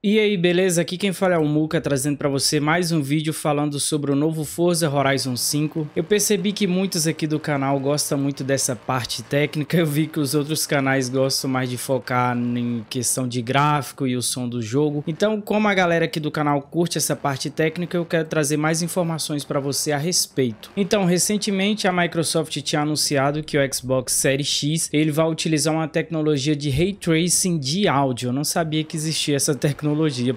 E aí, beleza? Aqui quem fala é o Muka, trazendo para você mais um vídeo falando sobre o novo Forza Horizon 5. Eu percebi que muitos aqui do canal gostam muito dessa parte técnica. Eu vi que os outros canais gostam mais de focar em questão de gráfico e o som do jogo. Então, como a galera aqui do canal curte essa parte técnica, eu quero trazer mais informações para você a respeito. Então, recentemente a Microsoft tinha anunciado que o Xbox Series X ele vai utilizar uma tecnologia de Ray Tracing de áudio. Eu não sabia que existia essa tecnologia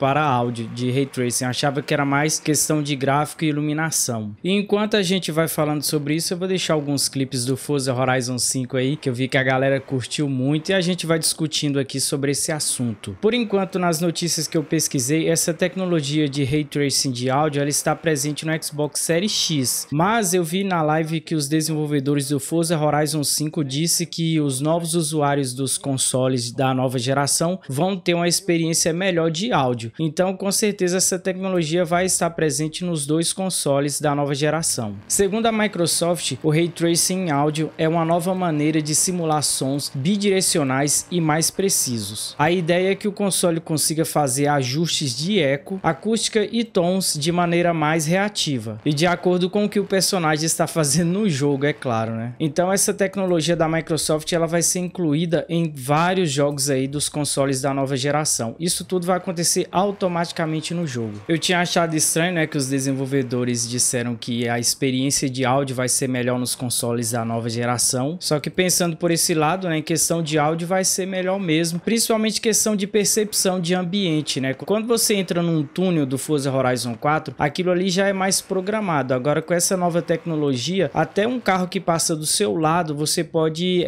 para áudio de Ray Tracing, achava que era mais questão de gráfico e iluminação. E enquanto a gente vai falando sobre isso, eu vou deixar alguns clipes do Forza Horizon 5 aí, que eu vi que a galera curtiu muito, e a gente vai discutindo aqui sobre esse assunto. Por enquanto, nas notícias que eu pesquisei, essa tecnologia de Ray Tracing de áudio, ela está presente no Xbox Series X, mas eu vi na live que os desenvolvedores do Forza Horizon 5 disse que os novos usuários dos consoles da nova geração vão ter uma experiência melhor de áudio. Então, com certeza, essa tecnologia vai estar presente nos dois consoles da nova geração. Segundo a Microsoft, o Ray Tracing em áudio é uma nova maneira de simular sons bidirecionais e mais precisos. A ideia é que o console consiga fazer ajustes de eco, acústica e tons de maneira mais reativa e de acordo com o que o personagem está fazendo no jogo, é claro, né? Então, essa tecnologia da Microsoft ela vai ser incluída em vários jogos aí dos consoles da nova geração. Isso tudo vai acontecer automaticamente no jogo. Eu tinha achado estranho, né, que os desenvolvedores disseram que a experiência de áudio vai ser melhor nos consoles da nova geração, só que pensando por esse lado, né, em questão de áudio vai ser melhor mesmo, principalmente questão de percepção de ambiente, né? Quando você entra num túnel do Forza Horizon 4, aquilo ali já é mais programado. Agora, com essa nova tecnologia, até um carro que passa do seu lado, você pode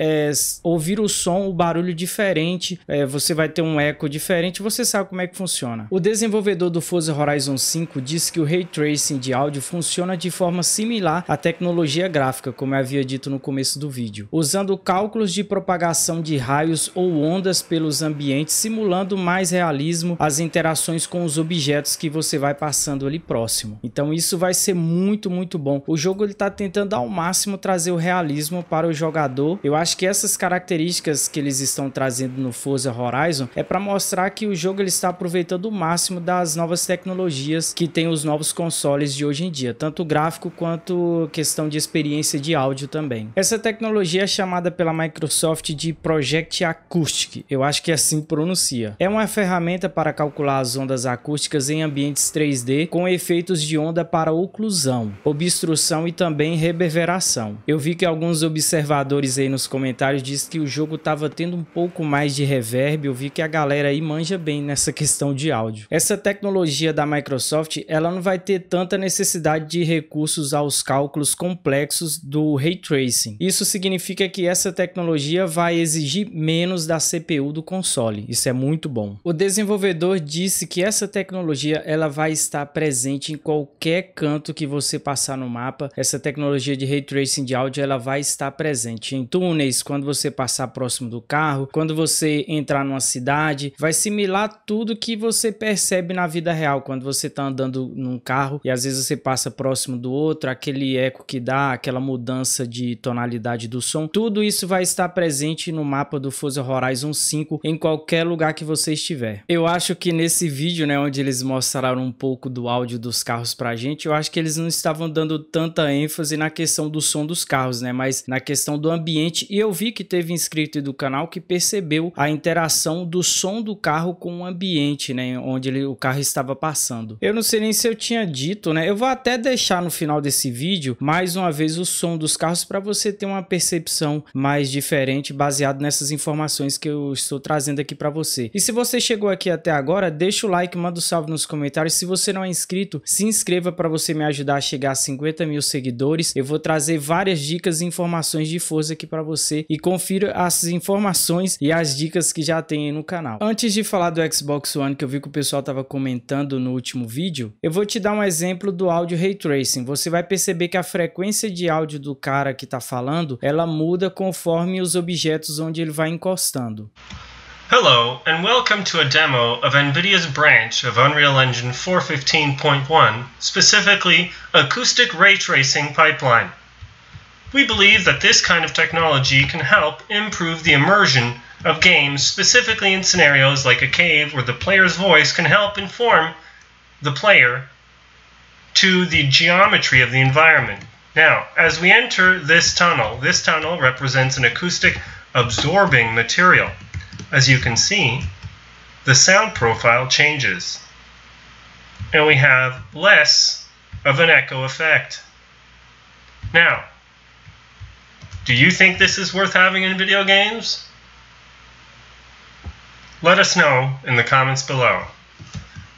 ouvir o som, o barulho diferente, você vai ter um eco diferente, você sabe como é que funciona. O desenvolvedor do Forza Horizon 5 disse que o Ray Tracing de áudio funciona de forma similar à tecnologia gráfica, como eu havia dito no começo do vídeo, usando cálculos de propagação de raios ou ondas pelos ambientes, simulando mais realismo as interações com os objetos que você vai passando ali próximo. Então isso vai ser muito bom. O jogo está tentando ao máximo trazer o realismo para o jogador. Eu acho que essas características que eles estão trazendo no Forza Horizon é para mostrar que o jogo ele está aproveitando o máximo das novas tecnologias que tem os novos consoles de hoje em dia, tanto gráfico quanto questão de experiência de áudio também. Essa tecnologia é chamada pela Microsoft de Project Acoustic, eu acho que assim pronuncia. É uma ferramenta para calcular as ondas acústicas em ambientes 3D com efeitos de onda para oclusão, obstrução e também reverberação. Eu vi que alguns observadores aí nos comentários dizem que o jogo estava tendo um pouco mais de reverb. Eu vi que a galera aí manja bem nessa questão de áudio. Essa tecnologia da Microsoft, ela não vai ter tanta necessidade de recursos aos cálculos complexos do Ray Tracing. Isso significa que essa tecnologia vai exigir menos da CPU do console. Isso é muito bom. O desenvolvedor disse que essa tecnologia, ela vai estar presente em qualquer canto que você passar no mapa. Essa tecnologia de Ray Tracing de áudio, ela vai estar presente em túneis, quando você passar próximo do carro, quando você entrar numa cidade, vai similar tudo que você percebe na vida real, quando você tá andando num carro e às vezes você passa próximo do outro, aquele eco que dá, aquela mudança de tonalidade do som, tudo isso vai estar presente no mapa do Forza Horizon 5 em qualquer lugar que você estiver. Eu acho que nesse vídeo, né, onde eles mostraram um pouco do áudio dos carros pra gente, eu acho que eles não estavam dando tanta ênfase na questão do som dos carros, né, mas na questão do ambiente. E eu vi que teve inscrito do canal que percebeu a interação do som do carro com o ambiente, né, onde o carro estava passando. Eu não sei nem se eu tinha dito, né, eu vou até deixar no final desse vídeo, mais uma vez, o som dos carros para você ter uma percepção mais diferente, baseado nessas informações que eu estou trazendo aqui para você. E se você chegou aqui até agora, deixa o like, manda um salve nos comentários. Se você não é inscrito, se inscreva para você me ajudar a chegar a 50 mil seguidores. Eu vou trazer várias dicas e informações de Forza aqui para você e confira as informações e as dicas que já tem aí no canal. Antes de falar do Xbox One, que eu vi que o pessoal estava comentando no último vídeo, eu vou te dar um exemplo do áudio Ray Tracing. Você vai perceber que a frequência de áudio do cara que tá falando, ela muda conforme os objetos onde ele vai encostando. Hello and welcome to a demo of Nvidia's branch of Unreal Engine 4.15.1, specifically acoustic ray tracing pipeline. We believe that this kind of technology can help improve the immersion of games, specifically in scenarios like a cave where the player's voice can help inform the player to the geometry of the environment. Now, as we enter this tunnel represents an acoustic absorbing material. As you can see, the sound profile changes, and we have less of an echo effect. Now, do you think this is worth having in video games? Let us know in the comments below.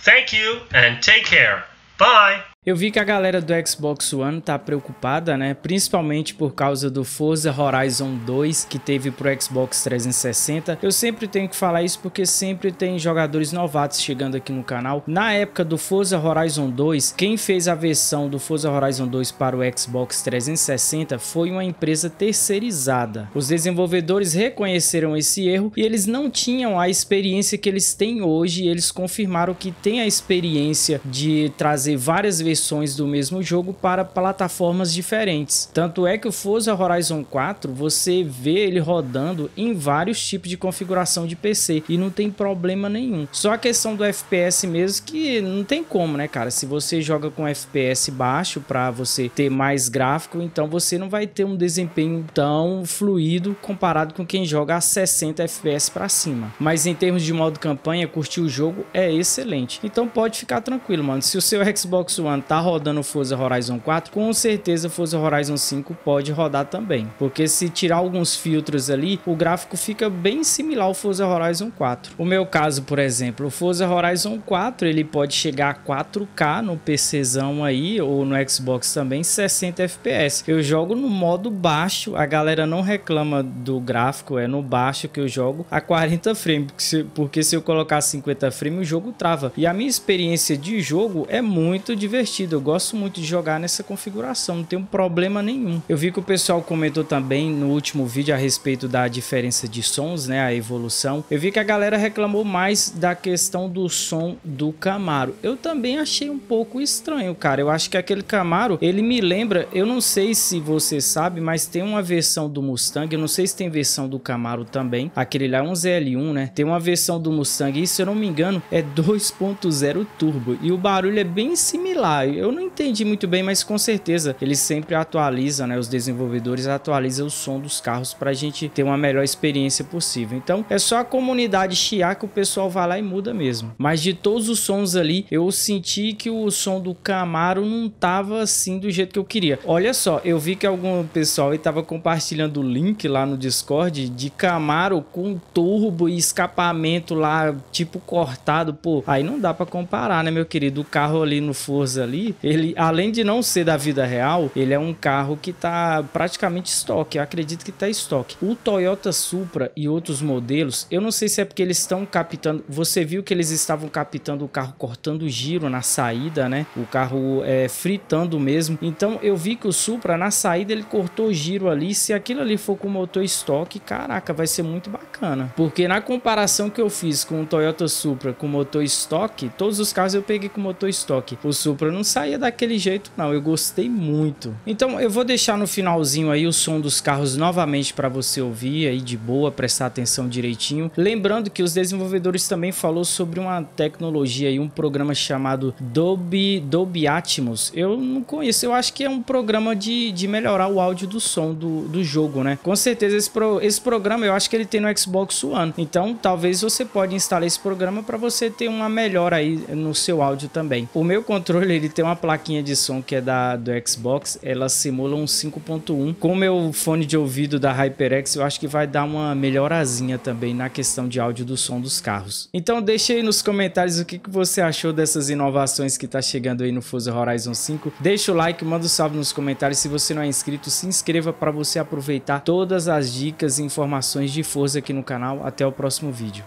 Thank you and take care. Bye! Eu vi que a galera do Xbox One tá preocupada, né? Principalmente por causa do Forza Horizon 2 que teve pro Xbox 360. Eu sempre tenho que falar isso porque sempre tem jogadores novatos chegando aqui no canal. Na época do Forza Horizon 2, quem fez a versão do Forza Horizon 2 para o Xbox 360 foi uma empresa terceirizada. Os desenvolvedores reconheceram esse erro e eles não tinham a experiência que eles têm hoje. Eles confirmaram que tem a experiência de trazer várias versões do mesmo jogo para plataformas diferentes. Tanto é que o Forza Horizon 4, você vê ele rodando em vários tipos de configuração de PC e não tem problema nenhum. Só a questão do FPS mesmo, que não tem como, né, cara? Se você joga com FPS baixo para você ter mais gráfico, então você não vai ter um desempenho tão fluido comparado com quem joga a 60 FPS para cima. Mas em termos de modo campanha, curtir o jogo é excelente. Então pode ficar tranquilo, mano. Se o seu Xbox One tá rodando Forza Horizon 4, com certeza Forza Horizon 5 pode rodar também, porque se tirar alguns filtros ali, o gráfico fica bem similar ao Forza Horizon 4. O meu caso, por exemplo, o Forza Horizon 4, ele pode chegar a 4K no PCzão aí, ou no Xbox também, 60 FPS. Eu jogo no modo baixo, a galera não reclama do gráfico, é no baixo que eu jogo a 40 frames, porque se eu colocar 50 frames, o jogo trava. E a minha experiência de jogo é muito divertida. Eu gosto muito de jogar nessa configuração, não tem um problema nenhum. Eu vi que o pessoal comentou também no último vídeo a respeito da diferença de sons, né, a evolução. Eu vi que a galera reclamou mais da questão do som do Camaro. Eu também achei um pouco estranho, cara. Eu acho que aquele Camaro, ele me lembra, eu não sei se você sabe, mas tem uma versão do Mustang, eu não sei se tem versão do Camaro também, aquele lá é um ZL1, né? Tem uma versão do Mustang e, se eu não me engano, é 2.0 turbo e o barulho é bem similar. Eu não entendi muito bem, mas com certeza eles sempre atualizam, né? Os desenvolvedores atualizam o som dos carros para a gente ter uma melhor experiência possível. Então é só a comunidade chiar que o pessoal vai lá e muda mesmo. Mas de todos os sons ali, eu senti que o som do Camaro não tava assim do jeito que eu queria. Olha só, eu vi que algum pessoal estava compartilhando o link lá no Discord de Camaro com turbo e escapamento lá tipo cortado. Pô, aí não dá para comparar, né, meu querido? O carro ali no Forza ali, ele, além de não ser da vida real, ele é um carro que tá praticamente estoque. Eu acredito que tá estoque. O Toyota Supra e outros modelos, eu não sei se é porque eles estão captando, você viu que eles estavam captando o carro cortando giro na saída, né? O carro é fritando mesmo. Então eu vi que o Supra na saída ele cortou giro ali. Se aquilo ali for com motor estoque, caraca, vai ser muito bacana. Porque na comparação que eu fiz com o Toyota Supra com motor estoque, todos os carros eu peguei com motor estoque. O Supra não saía daquele jeito não, eu gostei muito. Então eu vou deixar no finalzinho aí o som dos carros novamente para você ouvir aí de boa, prestar atenção direitinho. Lembrando que os desenvolvedores também falou sobre uma tecnologia aí, um programa chamado Dolby Atmos. Eu não conheço, eu acho que é um programa de melhorar o áudio do som do jogo, né? Com certeza esse programa eu acho que ele tem no Xbox One, então talvez você pode instalar esse programa para você ter uma melhora aí no seu áudio também. O meu controle, ele tem uma plaquinha de som que é do Xbox, ela simula um 5.1. Com o meu fone de ouvido da HyperX, eu acho que vai dar uma melhorazinha também na questão de áudio do som dos carros. Então deixa aí nos comentários o que você achou dessas inovações que tá chegando aí no Forza Horizon 5. Deixa o like, manda um salve nos comentários. Se você não é inscrito, se inscreva para você aproveitar todas as dicas e informações de Forza aqui no canal. Até o próximo vídeo.